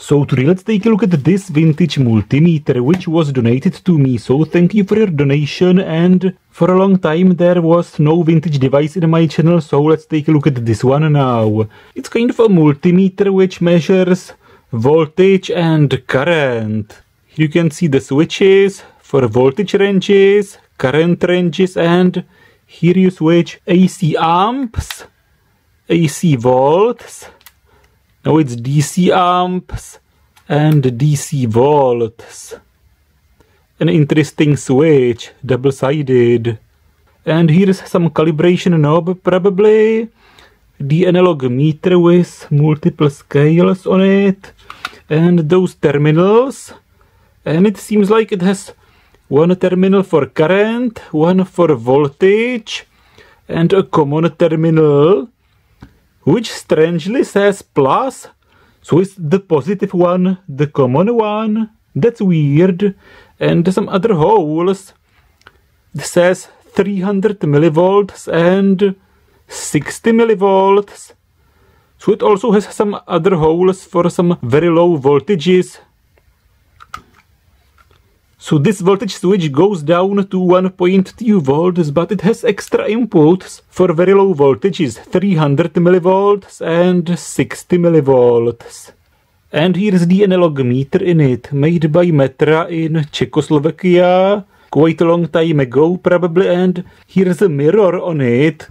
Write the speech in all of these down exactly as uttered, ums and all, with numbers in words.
So today let's take a look at this vintage multimeter, which was donated to me, so thank you for your donation. And for a long time there was no vintage device in my channel, so let's take a look at this one now. It's kind of a multimeter which measures voltage and current. Here you can see the switches for voltage ranges, current ranges, and here you switch A C amps, A C volts. Now it's D C amps and D C volts. An interesting switch, double-sided. And here's some calibration knob, probably. The analog meter with multiple scales on it. And those terminals. And it seems like it has one terminal for current, one for voltage, and a common terminal, which strangely says plus, so it's the positive one, the common one. That's weird. And some other holes. It says three hundred millivolts and sixty millivolts. So it also has some other holes for some very low voltages. So this voltage switch goes down to one point two volts, but it has extra inputs for very low voltages, three hundred millivolts and sixty millivolts. And here's the analog meter in it, made by Metra in Czechoslovakia, quite a long time ago probably, and here's a mirror on it,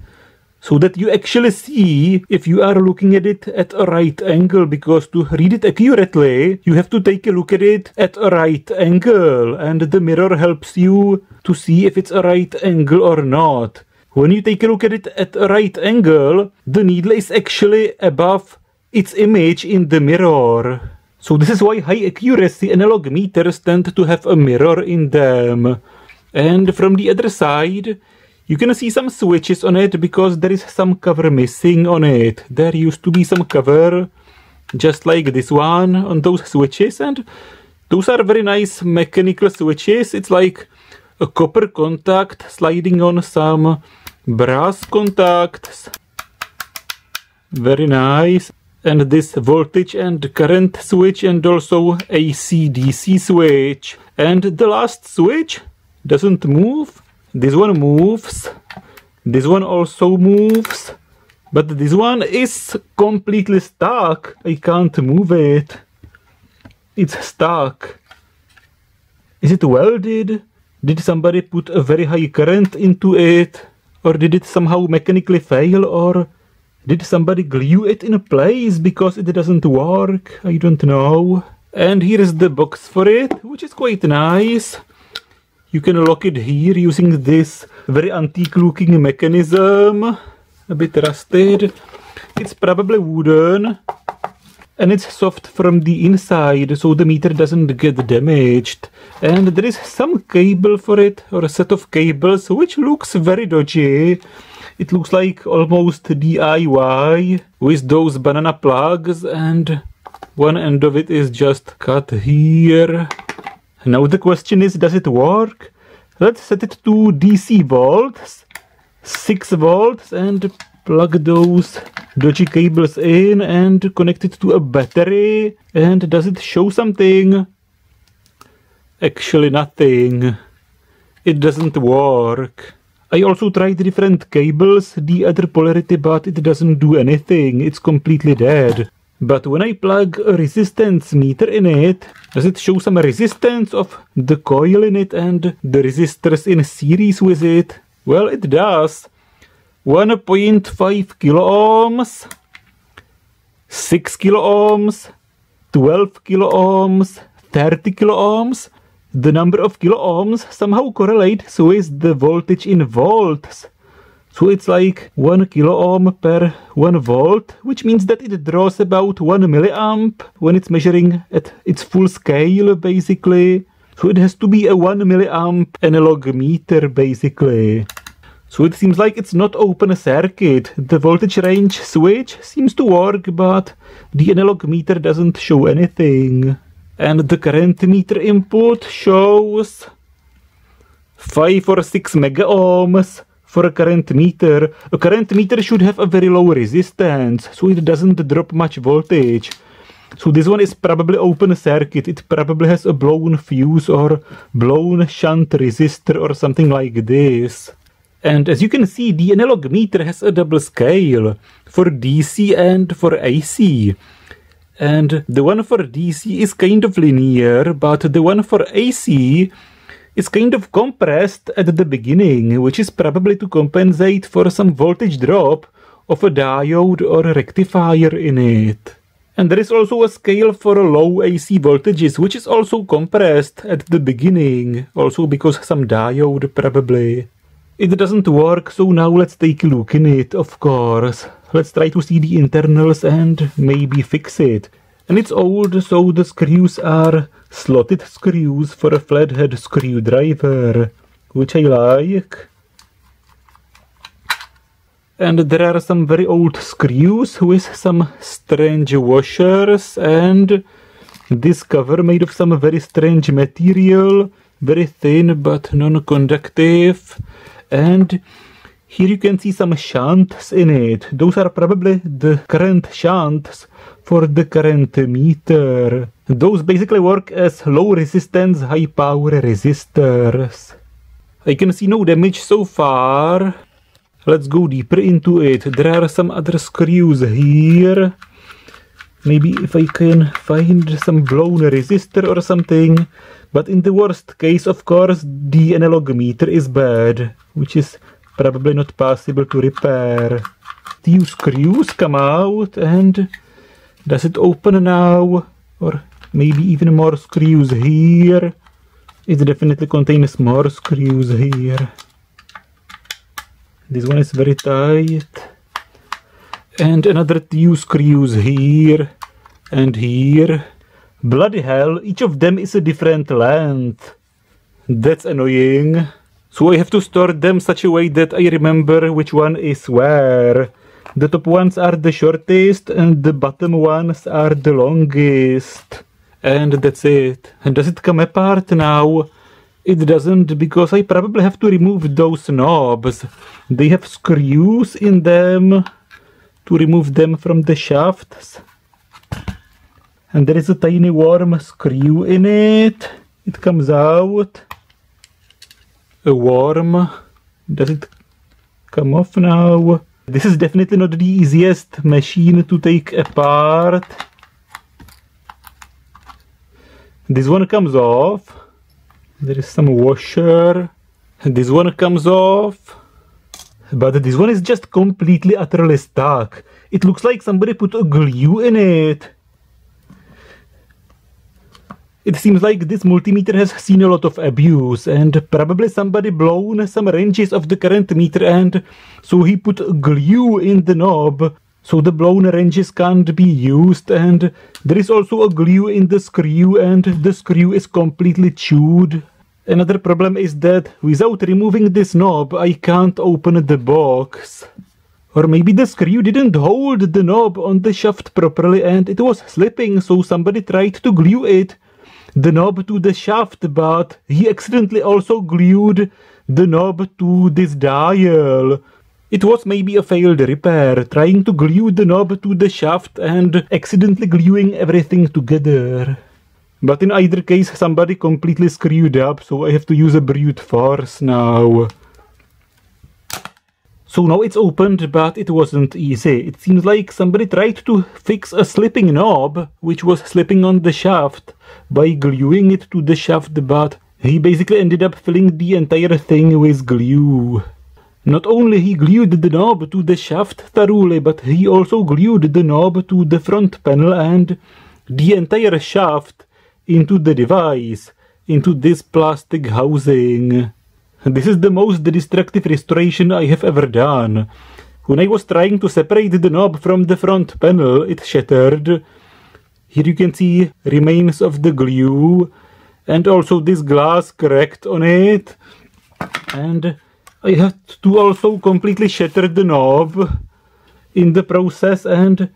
so that you actually see if you are looking at it at a right angle, because to read it accurately, you have to take a look at it at a right angle, and the mirror helps you to see if it's a right angle or not. When you take a look at it at a right angle, the needle is actually above its image in the mirror. So this is why high accuracy analog meters tend to have a mirror in them. And from the other side, you can see some switches on it, because there is some cover missing on it. There used to be some cover, just like this one, on those switches, and those are very nice mechanical switches. It's like a copper contact sliding on some brass contacts. Very nice. And this voltage and current switch, and also A C D C switch. And the last switch doesn't move. This one moves, this one also moves, but this one is completely stuck. I can't move it. It's stuck. Is it welded? Did somebody put a very high current into it? Or did it somehow mechanically fail? Or did somebody glue it in place because it doesn't work? I don't know. And here is the box for it, which is quite nice. You can lock it here using this very antique-looking mechanism, a bit rusted. It's probably wooden, and it's soft from the inside, so the meter doesn't get damaged. And there is some cable for it, or a set of cables, which looks very dodgy. It looks like almost D I Y, with those banana plugs, and one end of it is just cut here. Now the question is, does it work? Let's set it to D C volts, six volts, and plug those dodgy cables in and connect it to a battery. And does it show something? Actually nothing. It doesn't work. I also tried different cables, the other polarity, but it doesn't do anything. It's completely dead. But when I plug a resistance meter in it, does it show some resistance of the coil in it and the resistors in series with it? Well, it does. one point five kilo ohms, six kilo ohms, twelve kilo ohms, thirty kilo ohms. The number of kilo ohms somehow correlates with the voltage in volts. So it's like one kilo ohm per one volt, which means that it draws about one milliamp when it's measuring at its full scale, basically. So it has to be a one milliamp analog meter, basically. So it seems like it's not open circuit. The voltage range switch seems to work, but the analog meter doesn't show anything. And the current meter input shows five or six mega ohms. For a current meter, a current meter should have a very low resistance, so it doesn't drop much voltage. So this one is probably open circuit. It probably has a blown fuse or blown shunt resistor or something like this. And as you can see, the analog meter has a double scale for D C and for A C. And the one for D C is kind of linear, but the one for A C is kind of compressed at the beginning, which is probably to compensate for some voltage drop of a diode or a rectifier in it. And there is also a scale for low A C voltages, which is also compressed at the beginning, also because some diode probably. It doesn't work, so now let's take a look in it, of course. Let's try to see the internals and maybe fix it. And it's old, so the screws are slotted screws for a flathead screwdriver, which I like. And there are some very old screws with some strange washers and this cover made of some very strange material, very thin but non-conductive. And here you can see some shunts in it. Those are probably the current shunts for the current meter. Those basically work as low resistance, high power resistors. I can see no damage so far. Let's go deeper into it. There are some other screws here. Maybe if I can find some blown resistor or something. But in the worst case, of course, the analog meter is bad, which is probably not possible to repair. Two screws come out, and does it open now? Or maybe even more screws here. It definitely contains more screws here. This one is very tight. And another two screws here and here. Bloody hell, each of them is a different length. That's annoying. So I have to store them such a way that I remember which one is where. The top ones are the shortest and the bottom ones are the longest. And that's it. And does it come apart now? It doesn't, because I probably have to remove those knobs. They have screws in them to remove them from the shafts. And there is a tiny warm screw in it. It comes out. A warm. Does it come off now? This is definitely not the easiest machine to take apart. This one comes off. There is some washer. This one comes off. But this one is just completely utterly stuck. It looks like somebody put a glue in it. It seems like this multimeter has seen a lot of abuse and probably somebody blown some ranges of the current meter and so he put glue in the knob. So the blown ranges can't be used, and there is also a glue in the screw, and the screw is completely chewed. Another problem is that without removing this knob, I can't open the box. Or maybe the screw didn't hold the knob on the shaft properly and it was slipping, so somebody tried to glue it, the knob to the shaft, but he accidentally also glued the knob to this dial. It was maybe a failed repair, trying to glue the knob to the shaft and accidentally gluing everything together. But in either case, somebody completely screwed up, so I have to use a brute force now. So now it's opened, but it wasn't easy. It seems like somebody tried to fix a slipping knob, which was slipping on the shaft, by gluing it to the shaft, but he basically ended up filling the entire thing with glue. Not only he glued the knob to the shaft thoroughly, but he also glued the knob to the front panel and the entire shaft into the device, into this plastic housing. This is the most destructive restoration I have ever done. When I was trying to separate the knob from the front panel, it shattered. Here you can see remains of the glue, and also this glass cracked on it, and I had to also completely shatter the knob in the process, and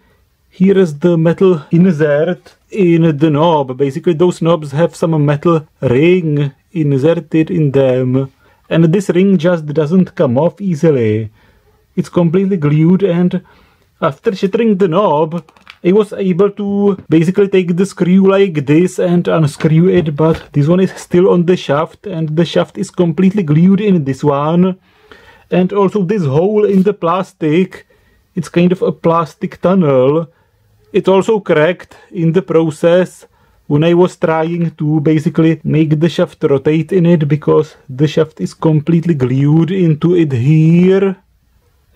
here is the metal insert in the knob. Basically those knobs have some metal ring inserted in them, and this ring just doesn't come off easily. It's completely glued, and after shattering the knob, I was able to basically take the screw like this and unscrew it, but this one is still on the shaft and the shaft is completely glued in this one. And also this hole in the plastic, it's kind of a plastic tunnel. It also cracked in the process when I was trying to basically make the shaft rotate in it, because the shaft is completely glued into it here.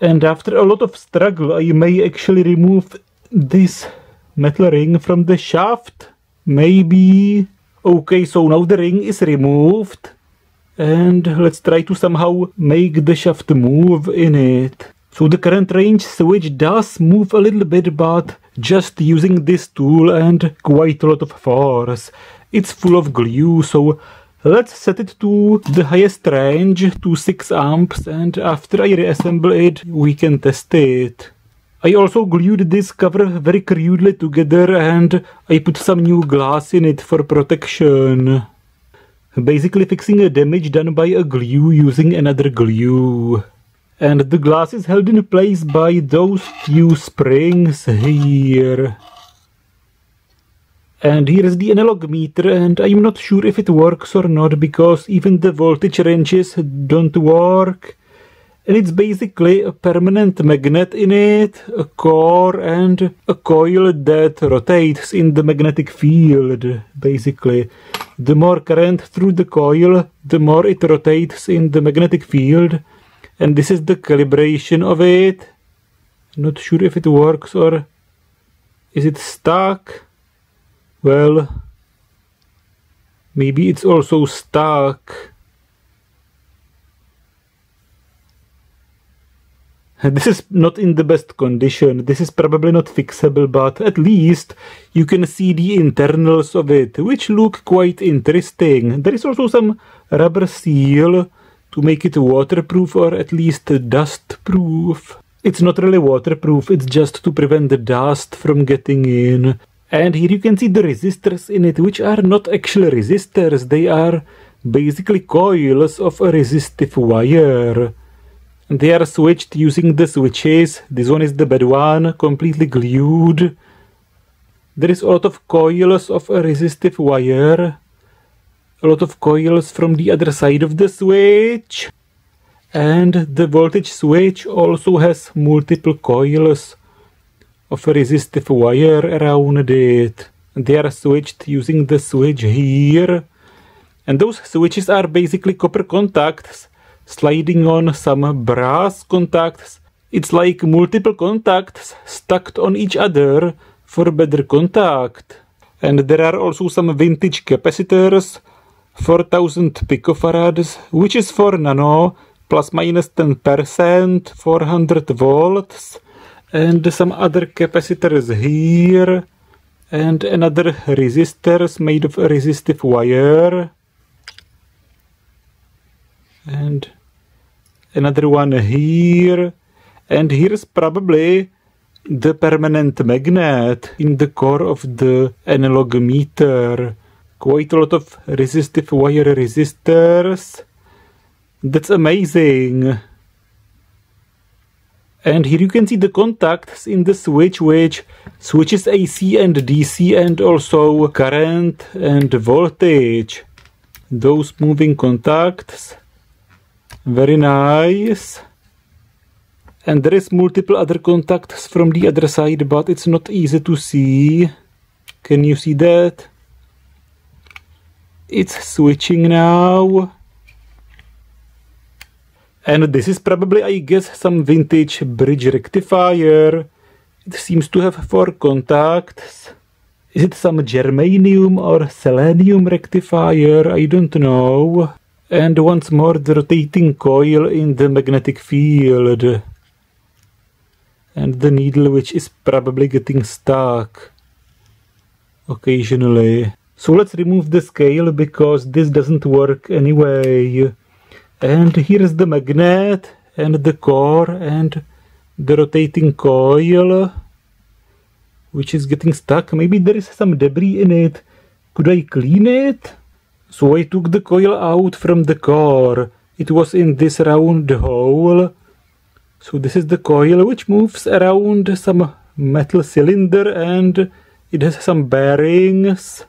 And after a lot of struggle, I may actually remove this metal ring from the shaft. Maybe. Okay, so now the ring is removed. And let's try to somehow make the shaft move in it. So the current range switch does move a little bit, but just using this tool and quite a lot of force. It's full of glue, so let's set it to the highest range, to six amps, and after I reassemble it, we can test it. I also glued this cover very crudely together and I put some new glass in it for protection. Basically fixing a damage done by a glue using another glue. And the glass is held in place by those few springs here. And here is the analog meter, and I'm not sure if it works or not, because even the voltage ranges don't work. And it's basically a permanent magnet in it, a core and a coil that rotates in the magnetic field, basically. The more current through the coil, the more it rotates in the magnetic field. And this is the calibration of it. Not sure if it works or is it stuck? Well, maybe it's also stuck. This is not in the best condition. This is probably not fixable, but at least you can see the internals of it, which look quite interesting. There is also some rubber seal to make it waterproof, or at least dustproof. It's not really waterproof, it's just to prevent the dust from getting in. And here you can see the resistors in it, which are not actually resistors, they are basically coils of a resistive wire. And they are switched using the switches. This one is the bad one, completely glued. There is a lot of coils of a resistive wire. A lot of coils from the other side of the switch. And the voltage switch also has multiple coils of a resistive wire around it. They are switched using the switch here. And those switches are basically copper contacts sliding on some brass contacts. It's like multiple contacts stacked on each other for better contact. And there are also some vintage capacitors, four thousand picofarads, which is four nano, plus minus ten percent, four hundred volts, and some other capacitors here, and another resistors made of a resistive wire, and another one here, and here's probably the permanent magnet in the core of the analog meter. Quite a lot of resistive wire resistors. That's amazing. And here you can see the contacts in the switch, which switches A C and D C and also current and voltage. Those moving contacts. Very nice. And there is multiple other contacts from the other side, but it's not easy to see. Can you see that? It's switching now. And this is probably, I guess, some vintage bridge rectifier. It seems to have four contacts. Is it some germanium or selenium rectifier? I don't know. And once more the rotating coil in the magnetic field. And the needle, which is probably getting stuck occasionally. So let's remove the scale, because this doesn't work anyway. And here's the magnet, and the core, and the rotating coil, which is getting stuck. Maybe there is some debris in it. Could I clean it? So I took the coil out from the core. It was in this round hole. So this is the coil, which moves around some metal cylinder, and it has some bearings,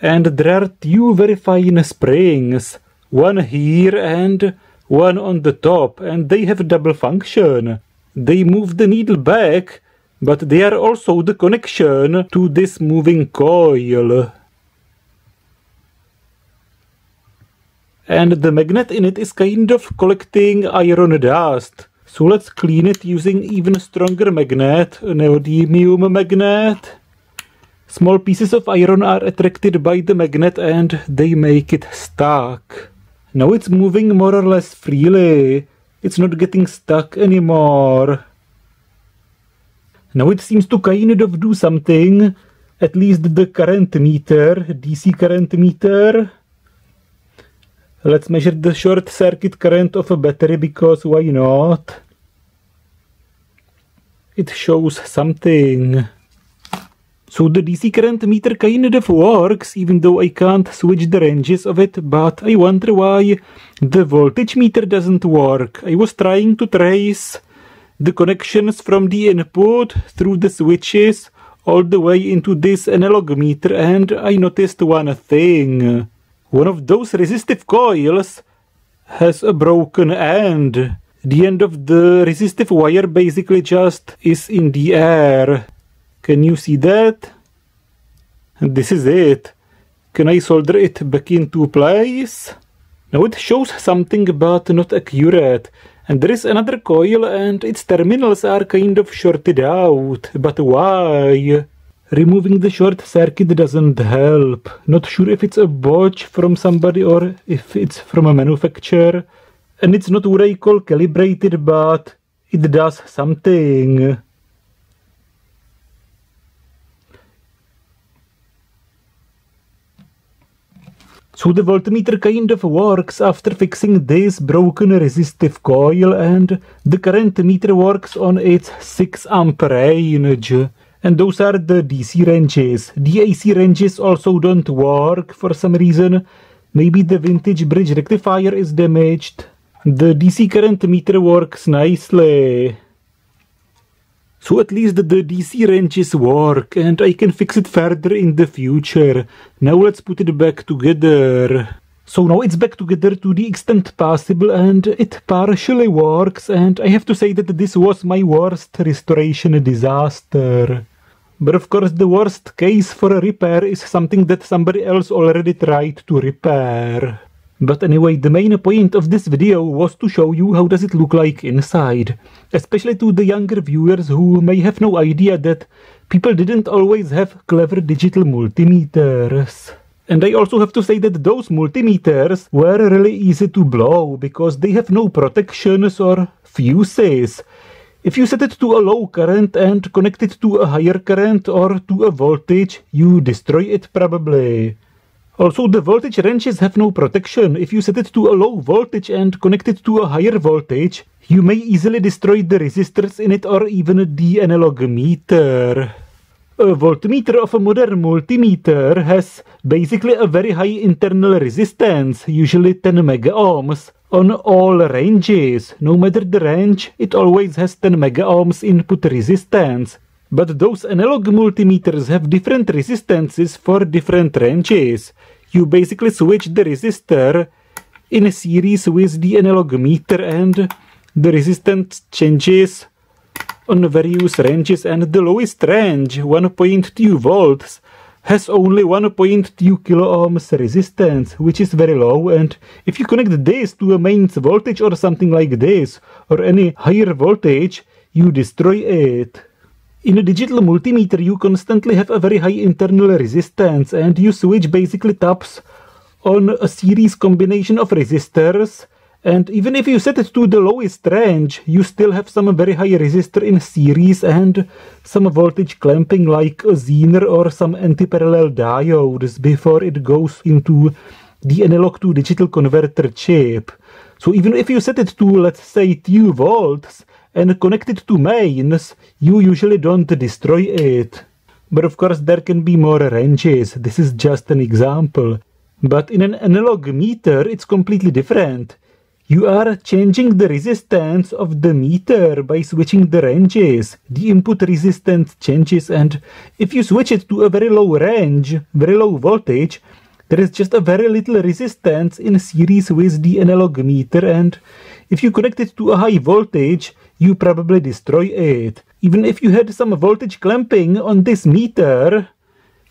and there are two very fine springs, one here and one on the top, and they have double function. They move the needle back, but they are also the connection to this moving coil. And the magnet in it is kind of collecting iron dust. So let's clean it using even stronger magnet, a neodymium magnet. Small pieces of iron are attracted by the magnet and they make it stuck. Now it's moving more or less freely. It's not getting stuck anymore. Now it seems to kind of do something. At least the current meter, D C current meter. Let's measure the short circuit current of a battery, because why not? It shows something. So the D C current meter kind of works, even though I can't switch the ranges of it, but I wonder why the voltage meter doesn't work. I was trying to trace the connections from the input through the switches all the way into this analog meter, and I noticed one thing. One of those resistive coils has a broken end. The end of the resistive wire basically just is in the air. Can you see that? And this is it. Can I solder it back into place? Now it shows something, but not accurate. And there is another coil, and its terminals are kind of shorted out. But why? Removing the short circuit doesn't help. Not sure if it's a botch from somebody or if it's from a manufacturer. And it's not what I call calibrated, but it does something. So the voltmeter kind of works after fixing this broken resistive coil, and the current meter works on its six amp range. And those are the D C ranges. The A C ranges also don't work for some reason. Maybe the vintage bridge rectifier is damaged. The D C current meter works nicely. So at least the D C ranges work, and I can fix it further in the future. Now let's put it back together. So now it's back together to the extent possible, and it partially works, and I have to say that this was my worst restoration disaster. But of course the worst case for a repair is something that somebody else already tried to repair. But anyway, the main point of this video was to show you how does it look like inside. Especially to the younger viewers who may have no idea that people didn't always have clever digital multimeters. And I also have to say that those multimeters were really easy to blow, because they have no protections or fuses. If you set it to a low current and connect it to a higher current or to a voltage, you destroy it probably. Also, the voltage ranges have no protection. If you set it to a low voltage and connect it to a higher voltage, you may easily destroy the resistors in it or even the analog meter. A voltmeter of a modern multimeter has basically a very high internal resistance, usually ten mega ohms, on all ranges. No matter the range, it always has ten mega ohms input resistance. But those analog multimeters have different resistances for different ranges. You basically switch the resistor in a series with the analog meter, and the resistance changes on various ranges, and the lowest range, one point two volts, has only one point two kilo ohms resistance, which is very low, and if you connect this to a mains voltage or something like this, or any higher voltage, you destroy it. In a digital multimeter you constantly have a very high internal resistance, and you switch basically taps on a series combination of resistors. And even if you set it to the lowest range, you still have some very high resistor in series and some voltage clamping like a zener or some anti-parallel diodes before it goes into the analog to digital converter chip. So even if you set it to, let's say, two volts and connect it to mains, you usually don't destroy it. But of course there can be more ranges, this is just an example. But in an analog meter it's completely different. You are changing the resistance of the meter by switching the ranges. The input resistance changes, and if you switch it to a very low range, very low voltage, there is just a very little resistance in series with the analog meter, and if you connect it to a high voltage, you probably destroy it. Even if you had some voltage clamping on this meter,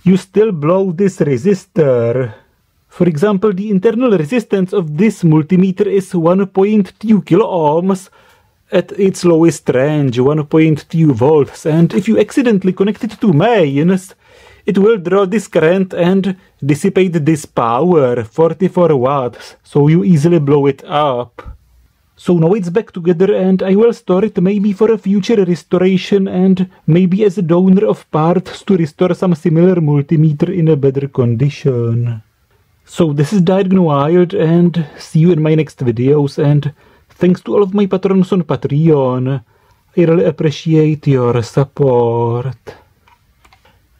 you still blow this resistor. For example, the internal resistance of this multimeter is one point two kilo ohms at its lowest range, one point two volts, and if you accidentally connect it to mains, it will draw this current and dissipate this power, forty-four watts, so you easily blow it up. So now it's back together, and I will store it maybe for a future restoration and maybe as a donor of parts to restore some similar multimeter in a better condition. So this is DiodeGoneWild, and see you in my next videos, and thanks to all of my patrons on Patreon. I really appreciate your support.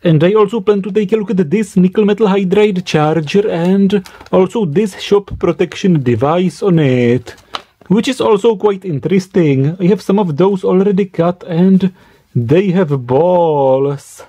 And I also plan to take a look at this nickel metal hydride charger and also this shop protection device on it, which is also quite interesting. I have some of those already cut and they have balls.